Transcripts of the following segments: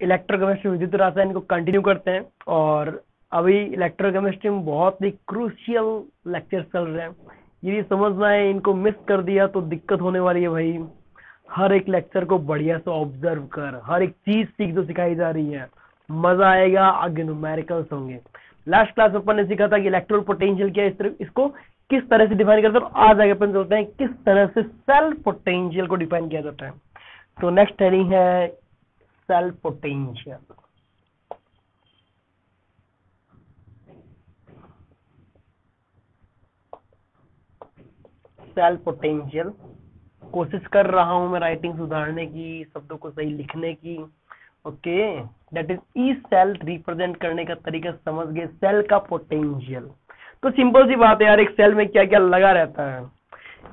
Electrochemistry विद्युत रासायन को कंटिन्यू करते हैं और अभी इलेक्ट्रोकेमिस्ट्री में बहुत ही क्रूशियल लेक्चर्स चल रहे हैं। यदि समझना है इनको मिस कर दिया तो दिक्कत होने वाली है भाई। हर एक लेक्चर को बढ़िया से ऑब्जर्व कर, हर एक चीज सीख जो सिखाई जा रही है, मजा आएगा। आगे न्यूमेरिकल्स होंगे। लास्ट क्लास में अपन ने सीखा था कि इलेक्ट्रॉन पोटेंशियल क्या है, इसको किस तरह से डिफाइन करते हैं। आज आगे अपन चलते हैं किस तरह से सेल पोटेंशियल को डिफाइन किया जाता है। तो नेक्स्ट हेडिंग है सेल पोटेंशियल। सेल पोटेंशियल, कोशिश कर रहा हूं मैं राइटिंग सुधारने की, शब्दों को सही लिखने की। Okay, that is E cell represent करने का तरीका समझ गए सेल का पोटेंशियल। तो सिंपल सी बात है यार, एक सेल में क्या क्या लगा रहता है,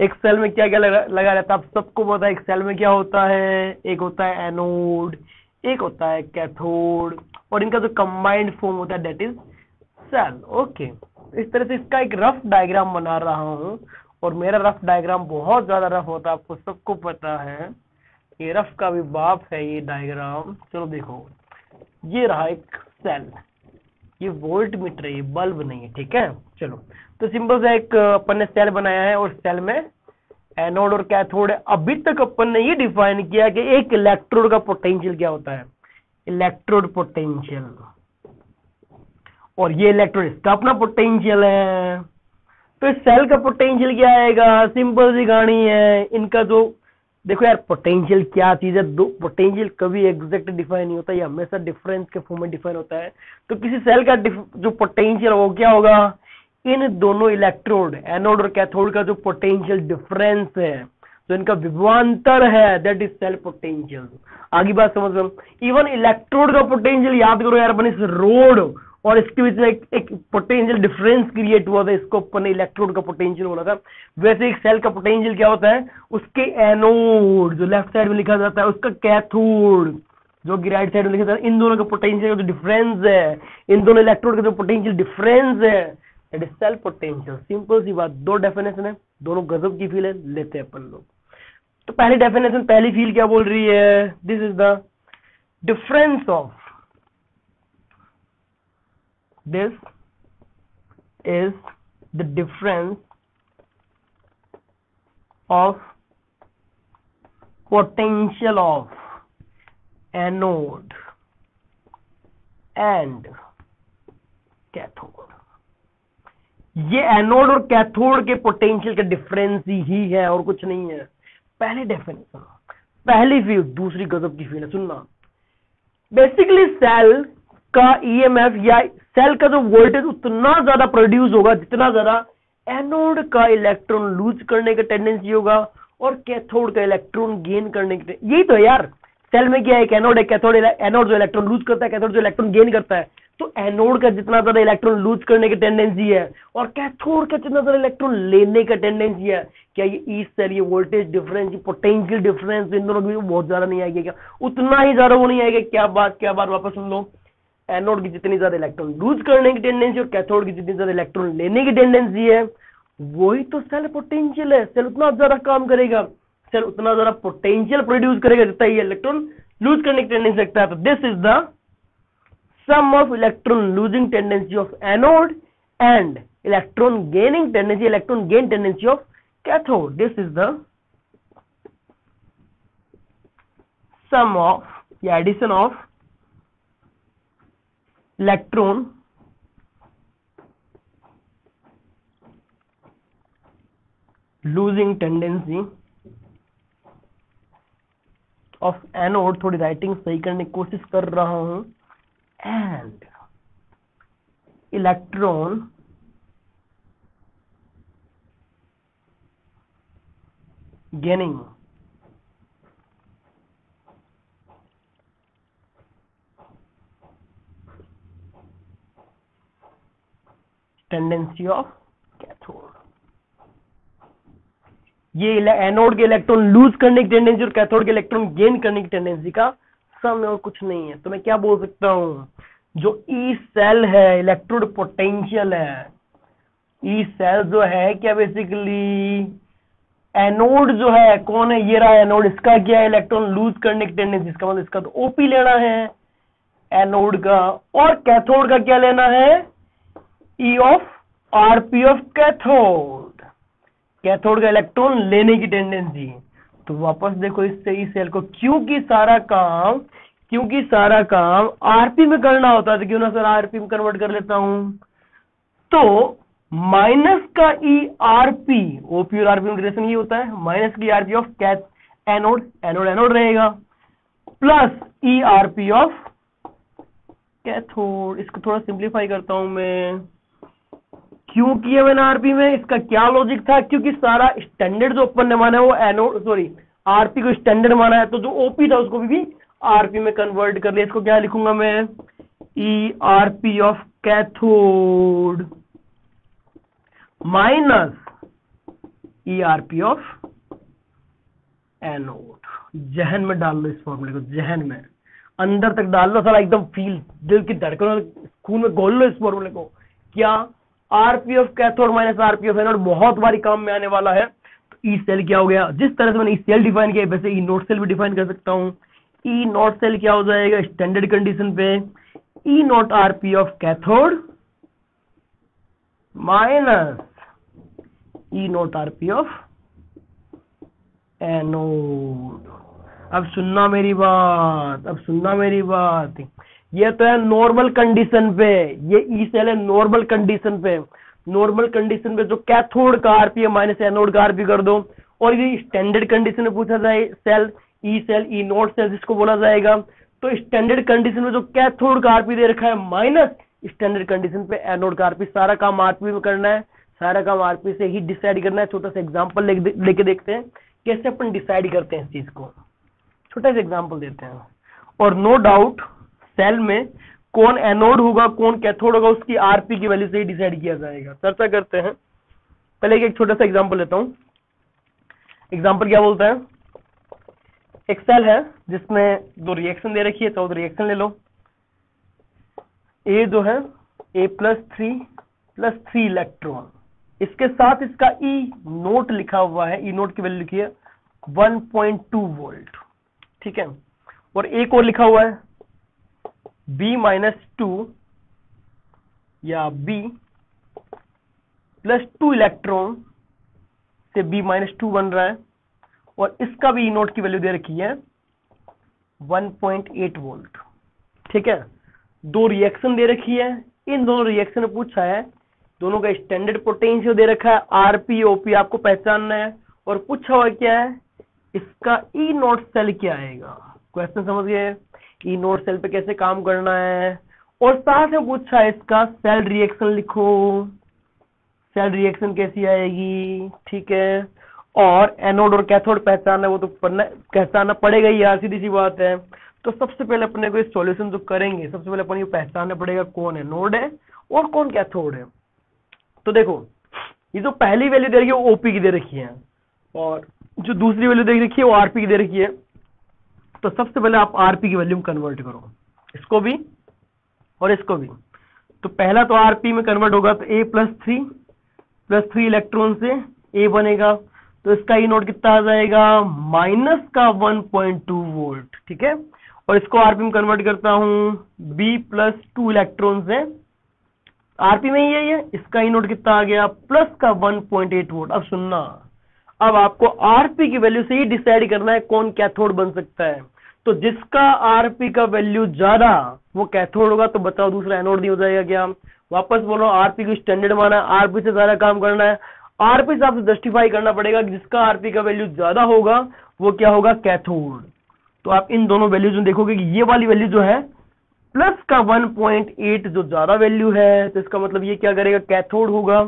एक सेल में क्या क्या लगा रहता है, आप सबको पता है। एक सेल में क्या होता है, एक होता है एनोड, एक होता है कैथोड, और इनका जो कंबाइंड फॉर्म होता है दैट इज सेल। ओके, इस तरह से इसका एक रफ डायग्राम बना रहा हूँ, और मेरा रफ डायग्राम बहुत ज्यादा रफ होता है, आपको सबको पता है। ये रफ का भी बाप है ये डायग्राम। चलो देखो, ये रहा एक सेल, ये वोल्ट मीटर है, ये बल्ब नहीं है, ठीक है। चलो, तो सिंपल सा एक अपन ने सेल बनाया है और सेल में एनोड और कैथोड है। अभी तक अपन ने ये डिफाइन किया कि एक इलेक्ट्रोड का पोटेंशियल क्या होता है, इलेक्ट्रोड पोटेंशियल, और ये इलेक्ट्रोड इसका अपना पोटेंशियल है। तो इस सेल का पोटेंशियल क्या आएगा, सिंपल सी कहानी है। इनका जो देखो यार, पोटेंशियल क्या चीज है, दो पोटेंशियल कभी एग्जैक्ट डिफाइन नहीं होता, ये हमेशा डिफरेंस के फॉर्म में डिफाइन होता है। तो किसी सेल का जो पोटेंशियल वो क्या होगा, इन दोनों इलेक्ट्रोड एनोड और कैथोड का जो पोटेंशियल डिफरेंस है, जो इनका विभवांतर है, दैट इज सेल पोटेंशियल। आगे बात समझ लो, इवन इलेक्ट्रोड का पोटेंशियल याद करो यार, बने रोड और इसके बीच में एक पोटेंशियल डिफरेंस क्रिएट हुआ था, इसको अपन ने इलेक्ट्रोड का पोटेंशियल बोला था। वैसे एक सेल का पोटेंशियल क्या होता है, उसके एनोड जो लेफ्ट साइड में लिखा जाता है, उसका कैथोड जो कि राइट साइड में लिखा जाता है, इन दोनों का पोटेंशियल जो डिफरेंस है, इन दोनों इलेक्ट्रोड का जो पोटेंशियल डिफरेंस है, that is cell potential. Simple सी बात, दो डेफिनेशन है, दोनों गजब की फील है, लेते हैं अपन लोग। तो पहली डेफिनेशन, पहली फील क्या बोल रही है, this is the difference of, this is the difference of potential of anode and cathode। ये एनोड और कैथोड के पोटेंशियल का डिफरेंस ही है और कुछ नहीं है। पहली डेफिनेशन, पहली फील। दूसरी गजब की फील है, सुनना। बेसिकली सेल का ईएमएफ या सेल का जो वोल्टेज उतना ज्यादा प्रोड्यूस होगा जितना ज्यादा एनोड का इलेक्ट्रॉन लूज करने का टेंडेंसी होगा और कैथोड का इलेक्ट्रॉन गेन करने की। यही तो यार, सेल में क्या है, एनोड है कैथोड, एनोड जो इलेक्ट्रॉन लूज करता है, कैथोड जो इलेक्ट्रॉन गेन करता है। तो एनोड का जितना ज्यादा इलेक्ट्रॉन लूज करने की टेंडेंसी है और कैथोड का जितना ज्यादा इलेक्ट्रॉन लेने का टेंडेंसी है। क्या ये ई सेल, ये वोल्टेज डिफरेंस, पोटेंशियल डिफरेंस इन दोनों के बीच बहुत ज्यादा नहीं आएगा, क्या उतना ही ज्यादा वो नहीं आएगा। क्या बात, वापस सुन लो। एनोड की जितनी ज्यादा इलेक्ट्रॉन लूज करने की टेंडेंसी और कैथोड की जितनी ज्यादा इलेक्ट्रॉन लेने की टेंडेंसी है, वही तो सेल पोटेंशियल है। सेल उतना ज्यादा काम करेगा, सेल उतना ज्यादा पोटेंशियल प्रोड्यूस करेगा जितना ये इलेक्ट्रॉन लूज करने की टेंडेंसी रखता है। तो this is the sum of electron losing tendency of anode and electron gaining tendency, electron gain tendency of cathode. This is the sum of या addition of electron losing tendency of anode, थोड़ी writing सही करने की कोशिश कर रहा हूं, and electron gaining tendency of cathode. ये एनोड के इलेक्ट्रॉन लूज करने की टेंडेंसी और कैथोड के इलेक्ट्रॉन गेन करने की टेंडेंसी का सम और कुछ नहीं है। तो मैं क्या बोल सकता हूं, जो ई सेल है, इलेक्ट्रोड पोटेंशियल है, ई सेल जो है क्या, बेसिकली एनोड जो है कौन है, ये रहा एनोड, इसका क्या है इलेक्ट्रॉन लूज करने की टेंडेंसी, इसका मतलब इसका तो ओपी लेना है, एनोड का, और कैथोड का क्या लेना है, E of R P of cathode. Cathode का इलेक्ट्रॉन लेने की टेंडेंसी। तो वापस देखो इससे इस सेल को, क्योंकि सारा काम आरपी में करना होता है, तो क्यों ना सर आरपी में कन्वर्ट कर लेता हूं। तो माइनस का ई आरपी, ओपी और आरपी में रिलेशन ये होता है, माइनस की RP of cath anode, anode anode रहेगा, plus E RP of cathode. इसको थोड़ा सिंप्लीफाई करता हूं मैं। क्यों किया मैंने आरपी में, इसका क्या लॉजिक था, क्योंकि सारा स्टैंडर्ड जो ओपन ने माना है वो एनोड, सॉरी आरपी को स्टैंडर्ड माना है, तो जो ओपी था उसको भी आरपी में कन्वर्ट कर लिया। इसको क्या लिखूंगा मैं, E RP of cathode minus E RP of anode. जहन में डाल लो इस फॉर्मूले को, जहन में अंदर तक डाल लो, सारा एकदम फील, दिल की धड़कनों, खून में घोल लो इस फॉर्मूले को। क्या RP of cathode minus RP of anode बहुत बारी काम में आने वाला है। तो ई सेल क्या हो गया, जिस तरह से मैंने ई सेल डिफाइन किया वैसे ई नोट सेल भी डिफाइन कर सकता हूं। ई नॉट सेल क्या हो जाएगा स्टैंडर्ड कंडीशन पे, E naught RP of cathode minus E naught RP of anode. अब सुनना मेरी बात, ये तो है नॉर्मल कंडीशन पे, ये ई सेल है नॉर्मल कंडीशन पे जो कैथोड का आरपी है माइनस एनोड का आरपी कर दो, और ये स्टैंडर्ड कंडीशन में पूछा जाए cell, E cell, E naught cell जिसको बोला जाएगा, तो स्टैंडर्ड कंडीशन में जो कैथोड का आरपी दे रखा है माइनस स्टैंडर्ड कंडीशन पे एनोड का आरपी, सारा काम आरपी में करना है, सारा काम आरपी से ही डिसाइड करना है। छोटा सा एग्जांपल लेके देखते हैं कैसे अपन डिसाइड करते हैं इस चीज को, छोटा सा एग्जांपल देते हैं। और नो डाउट सेल में कौन एनोड होगा कौन कैथोड होगा उसकी आरपी की वैल्यू से ही डिसाइड किया जाएगा, चर्चा करते हैं। पहले एक छोटा सा एग्जाम्पल लेता हूँ। एग्जाम्पल क्या बोलता है, एक सेल है जिसमें दो रिएक्शन दे रखी है, तो रिएक्शन ले लो। ए जो है ए प्लस थ्री इलेक्ट्रॉन, इसके साथ इसका ई नोट लिखा हुआ है, ई नोट की वैल्यू लिखी है 1.2 वोल्ट, ठीक है। और एक और लिखा हुआ है B-2 या B +2 इलेक्ट्रॉन से B-2 बन रहा है, और इसका भी ई नोट की वैल्यू दे रखी है 1.8 वोल्ट, ठीक है। दो रिएक्शन दे रखी है, इन दोनों रिएक्शन में पूछा है दोनों का स्टैंडर्ड पोटेंशियल दे रखा है, आरपी ओपी आपको पहचानना है, और पूछा हुआ क्या है इसका ई नोट सेल क्या आएगा। क्वेश्चन समझिए, ई नोट सेल पे कैसे काम करना है, और साथ में पूछा है इसका सेल रिएक्शन लिखो, सेल रिएक्शन कैसी आएगी, ठीक है। और एनोड और कैथोड पहचानना वो तो पहचानना पड़ेगा ही यार, सीधी सी बात है। तो सबसे पहले अपने को इस सॉल्यूशन जो करेंगे सबसे पहले अपने को पहचानना पड़ेगा कौन एनोड है और कौन कैथोड है। तो देखो ये जो पहली वैल्यू दे रखी है वो ओपी की दे रखी है, और जो दूसरी वैल्यू दे रखी है वो आरपी की दे रखी है। तो सबसे पहले आप आरपी की वैल्यू में कन्वर्ट करो, इसको भी और इसको भी। तो पहला तो आरपी में कन्वर्ट होगा, तो ए प्लस थ्री इलेक्ट्रॉन से ए बनेगा, तो इसका ई नोट कितना आ जाएगा माइनस का 1.2 वोल्ट, ठीक है। और इसको आरपी में कन्वर्ट करता हूं, बी +2 इलेक्ट्रॉन से, आरपी में ही है ये, इसका ई नोट कितना आ गया प्लस का 1.8 वोल्ट। अब सुनना, अब आपको आरपी की वैल्यू से ही डिसाइड करना है कौन कैथोड बन सकता है। तो जिसका आरपी का वैल्यू ज्यादा वो कैथोड होगा, तो बताओ दूसरा एनोड नहीं हो जाएगा क्या। वापस बोलो, आरपी को स्टैंडर्ड माना, आरपी से सारा काम करना है, आरपी से आपको जस्टिफाई करना पड़ेगा कि जिसका आरपी का वैल्यू ज्यादा होगा वो क्या होगा, कैथोड। तो आप इन दोनों वैल्यूज में देखोगे कि ये वाली वैल्यू जो है प्लस का 1.8 जो ज्यादा वैल्यू है, तो इसका मतलब ये क्या करेगा, कैथोड होगा,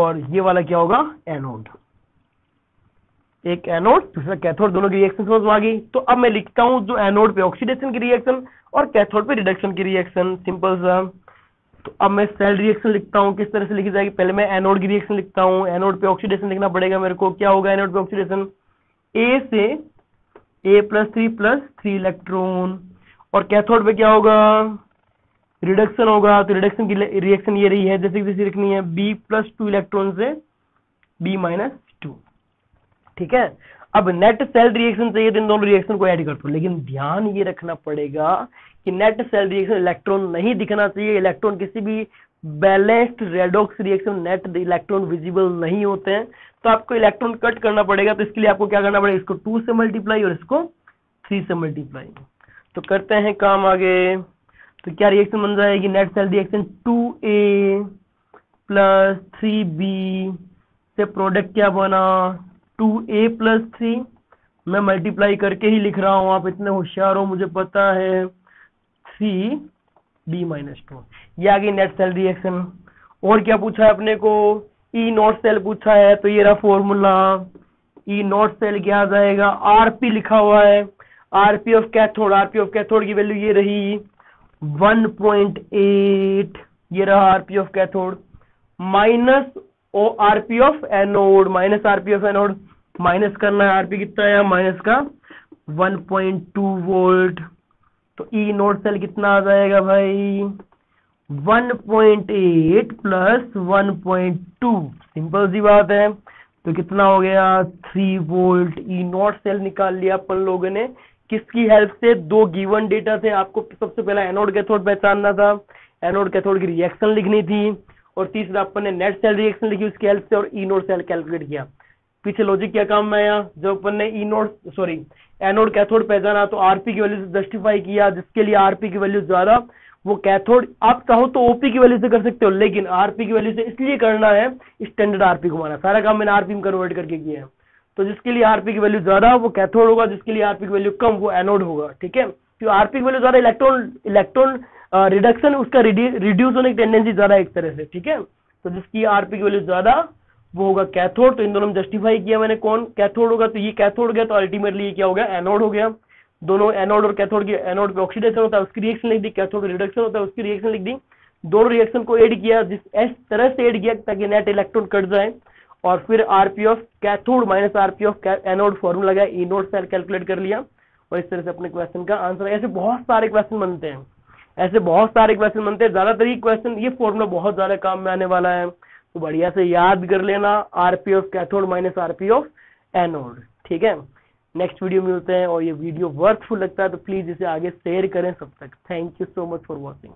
और ये वाला क्या होगा, एनोड। एक एनोड दूसरा कैथोड, दोनों की रिएक्शन समझ में आ गई। तो अब मैं लिखता हूं जो एनोड पे ऑक्सीडेशन की रिएक्शन और कैथोड पे रिडक्शन की रिएक्शन, सिंपल सा। तो अब मैं सेल रिएक्शन लिखता हूँ, किस तरह से लिखी जाएगी, पहले मैं एनोड की रिएक्शन लिखता हूँ। एनोड पे ऑक्सीडेशन लिखना पड़ेगा मेरे को, क्या होगा एनोड पे ऑक्सीडेशन, ए से ए +3 इलेक्ट्रॉन, और कैथोड पे क्या होगा, रिडक्शन होगा। तो रिडक्शन की रिएक्शन ये रही है, जैसे लिखनी है बी +2 इलेक्ट्रॉन से बी -2, ठीक है। अब नेट सेल रिएक्शन से ये इन दोनों रिएक्शन को ऐड कर दो, लेकिन ध्यान ये रखना पड़ेगा कि नेट सेल रिएक्शन इलेक्ट्रॉन नहीं दिखना चाहिए। इलेक्ट्रॉन किसी भी balanced redox reaction net electron visible नहीं होते हैं, तो आपको इलेक्ट्रॉन कट करना पड़ेगा। तो इसके लिए आपको क्या करना पड़ेगा, इसको 2 से मल्टीप्लाई और इसको 3 से मल्टीप्लाई। तो करते हैं काम आगे। तो क्या रिएक्शन बन जाएगी, net cell reaction 2a + 3b से प्रोडक्ट क्या बना 2a + 3। मैं मल्टीप्लाई करके ही लिख रहा हूँ, आप इतने होशियार हो मुझे पता है। 3b - 2 ये आ गई नेट सेल रिएक्शन। और क्या पूछा है अपने को, ई नॉट सेल पूछा है। तो ये रहा फॉर्मूला, ई नॉट सेल क्या आ जाएगा, आरपी लिखा हुआ है, RP of cathode. RP of cathode की वैल्यू ये रही 1.8, ये रहा RP of cathode minus RP of anode. Minus RP of anode minus करना है, आरपी कितना है माइनस का 1.2 वोल्ट। तो ई नोड सेल कितना आ जाएगा भाई 1.8 + 1.2, सिंपल सी बात है। तो कितना हो गया 3 वोल्ट। ई नोड सेल निकाल लिया अपन लोगों ने, किसकी हेल्प से, दो गिवन डेटा थे। आपको सबसे पहला एनोड कैथोड पहचानना था, एनोड कैथोड की रिएक्शन लिखनी थी, और तीसरा अपन ने नेट सेल रिएक्शन लिखी उसकी हेल्प से, और ई नोड सेल कैलकुलेट किया। पीछे लॉजिक क्या काम में आया, जब अपन ने एनोड कैथोड पहचाना तो आरपी की वैल्यू से जस्टिफाई किया, जिसके लिए आरपी की वैल्यू ज्यादा वो कैथोड। आप चाहो तो ओपी की वैल्यू से कर सकते हो, लेकिन आरपी की वैल्यू से इसलिए करना है, स्टैंडर्ड आरपी को माना। सारा काम मैंने आरपी में कन्वर्ट करके किया है। तो जिसके लिए आरपी की वैल्यू ज्यादा वो कैथोड होगा, जिसके लिए आरपी की वैल्यू कम वो एनोड होगा, ठीक है। तो आरपी की वैल्यू ज्यादा, इलेक्ट्रॉन रिडक्शन उसका रिड्यूस होने की टेंडेंसी ज्यादा एक तरह से, ठीक है। तो जिसकी आरपी की वैल्यू ज्यादा वो होगा कैथोड। तो इन दोनों में जस्टिफाई किया मैंने, कौन कैथोड होगा, तो ये कैथोड गया, तो अल्टीमेटली ये क्या हो गया एनोड हो गया। दोनों एनोड और कैथोड की, एनोड पे ऑक्सीडेशन होता है उसकी रिएक्शन लिख दी, कैथोड रिडक्शन होता है उसकी रिएक्शन लिख दी। दोनों रिएक्शन को ऐड किया, जिस इस तरह से ऐड किया ताकि नेट इलेक्ट्रॉन कट जाए, और फिर RP of cathode minus RP of anode formula गया, ई नोड सेल कैलकुलेट कर लिया, और इस तरह से अपने क्वेश्चन का आंसर। ऐसे बहुत सारे क्वेश्चन बनते हैं, ज्यादातर ही क्वेश्चन ये फॉर्मूला बहुत ज्यादा काम में आने वाला है। तो बढ़िया से याद कर लेना, RP of cathode minus RP of anode, ठीक है। नेक्स्ट वीडियो में मिलते हैं, और ये वीडियो वर्थफुल लगता है तो प्लीज इसे आगे शेयर करें। सब तक thank you so much for watching.